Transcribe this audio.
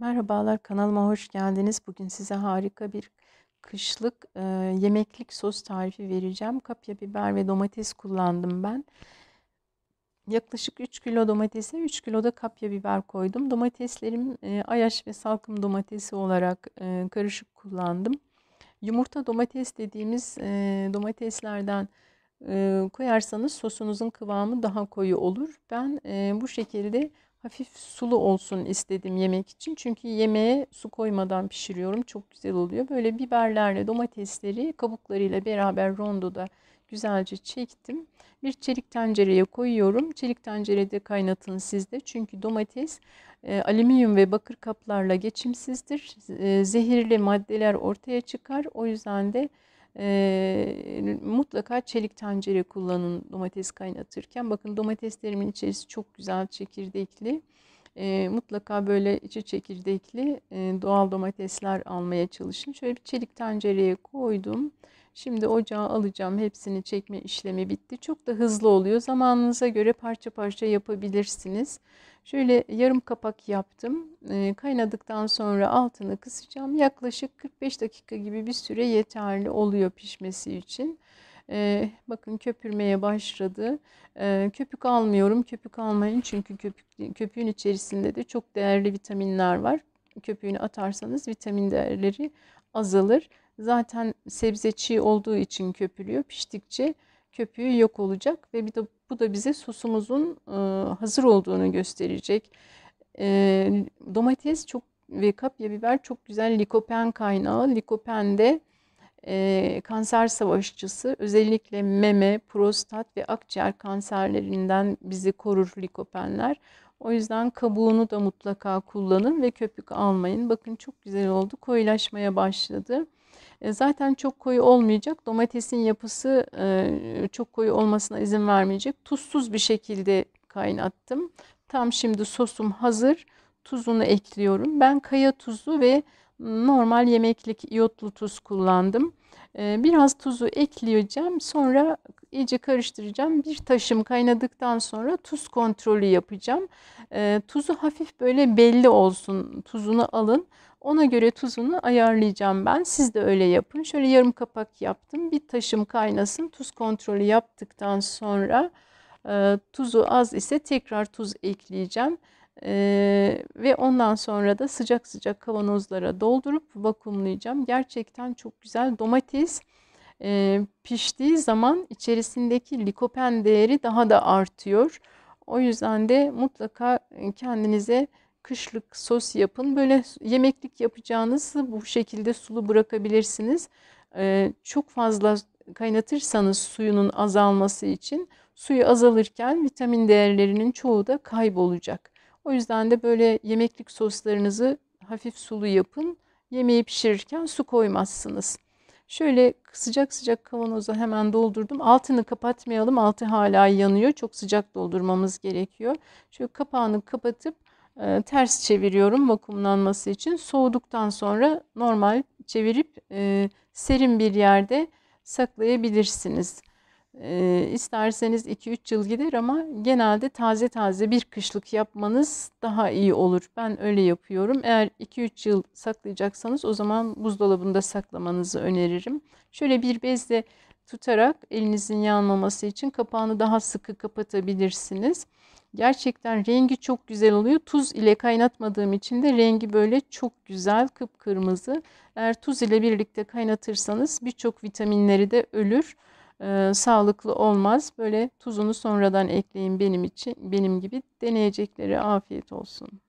Merhabalar, kanalıma hoş geldiniz. Bugün size harika bir kışlık yemeklik sos tarifi vereceğim. Kapya biber ve domates kullandım ben. Yaklaşık 3 kilo domatese 3 kilo da kapya biber koydum. Domateslerim Ayaş ve salkım domatesi olarak karışık kullandım. Yumurta domates dediğimiz domateslerden koyarsanız sosunuzun kıvamı daha koyu olur. Ben bu şekilde hafif sulu olsun istedim yemek için. Çünkü yemeğe su koymadan pişiriyorum. Çok güzel oluyor. Böyle biberlerle domatesleri kabuklarıyla beraber rondoda güzelce çektim. Bir çelik tencereye koyuyorum. Çelik tencerede kaynatın sizde. Çünkü domates alüminyum ve bakır kaplarla geçimsizdir. Zehirli maddeler ortaya çıkar. O yüzden de mutlaka çelik tencere kullanın domates kaynatırken. Bakın domateslerimin içerisi çok güzel çekirdekli. Mutlaka böyle içi çekirdekli doğal domatesler almaya çalışın. Şöyle bir çelik tencereye koydum. Şimdi ocağa alacağım. Hepsini çekme işlemi bitti. Çok da hızlı oluyor. Zamanınıza göre parça parça yapabilirsiniz. Şöyle yarım kapak yaptım. Kaynadıktan sonra altını kısacağım. Yaklaşık 45 dakika gibi bir süre yeterli oluyor pişmesi için. Bakın köpürmeye başladı. Köpük almıyorum. Köpük almayın çünkü köpüğün içerisinde de çok değerli vitaminler var. Köpüğünü atarsanız vitamin değerleri azalır. Zaten sebze çiğ olduğu için köpürüyor. Piştikçe köpüğü yok olacak ve bu da bize sosumuzun hazır olduğunu gösterecek. Domates çok ve kapya biber çok güzel likopen kaynağı. Likopen de kanser savaşçısı. Özellikle meme, prostat ve akciğer kanserlerinden bizi korur likopenler. O yüzden kabuğunu da mutlaka kullanın ve köpük almayın. Bakın çok güzel oldu. Koyulaşmaya başladı. Zaten çok koyu olmayacak. Domatesin yapısı çok koyu olmasına izin vermeyecek. Tuzsuz bir şekilde kaynattım. Tam şimdi sosum hazır. Tuzunu ekliyorum. Ben kaya tuzu ve normal yemeklik iyotlu tuz kullandım. Biraz tuzu ekleyeceğim. Sonra iyice karıştıracağım. Bir taşım kaynadıktan sonra tuz kontrolü yapacağım. Tuzu hafif böyle belli olsun. Tuzunu alın. Ona göre tuzunu ayarlayacağım ben. Siz de öyle yapın. Şöyle yarım kapak yaptım. Bir taşım kaynasın. Tuz kontrolü yaptıktan sonra tuzu az ise tekrar tuz ekleyeceğim. Ve ondan sonra da sıcak sıcak kavanozlara doldurup vakumlayacağım. Gerçekten çok güzel. Domates piştiği zaman içerisindeki likopen değeri daha da artıyor. O yüzden de mutlaka kendinize kışlık sos yapın. Böyle yemeklik yapacağınızı bu şekilde sulu bırakabilirsiniz. Çok fazla kaynatırsanız suyunun azalması için suyu azalırken vitamin değerlerinin çoğu da kaybolacak. O yüzden de böyle yemeklik soslarınızı hafif sulu yapın. Yemeği pişirirken su koymazsınız. Şöyle sıcak sıcak kavanoza hemen doldurdum. Altını kapatmayalım. Altı hala yanıyor. Çok sıcak doldurmamız gerekiyor. Şöyle kapağını kapatıp ters çeviriyorum vakumlanması için. Soğuduktan sonra normal çevirip serin bir yerde saklayabilirsiniz. İsterseniz 2-3 yıl gider ama genelde taze taze bir kışlık yapmanız daha iyi olur. Ben öyle yapıyorum. Eğer 2-3 yıl saklayacaksanız o zaman buzdolabında saklamanızı öneririm. Şöyle bir bezle tutarak elinizin yanmaması için kapağını daha sıkı kapatabilirsiniz. Gerçekten rengi çok güzel oluyor. Tuz ile kaynatmadığım için de rengi böyle çok güzel kıpkırmızı. Eğer tuz ile birlikte kaynatırsanız birçok vitaminleri de ölür. Sağlıklı olmaz. Böyle tuzunu sonradan ekleyin benim gibi. Deneyeceklere afiyet olsun.